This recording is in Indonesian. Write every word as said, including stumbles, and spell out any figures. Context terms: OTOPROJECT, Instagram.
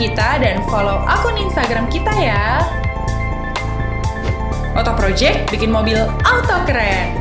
kita dan follow akun Instagram kita ya. OTOPROJECT bikin mobil auto keren.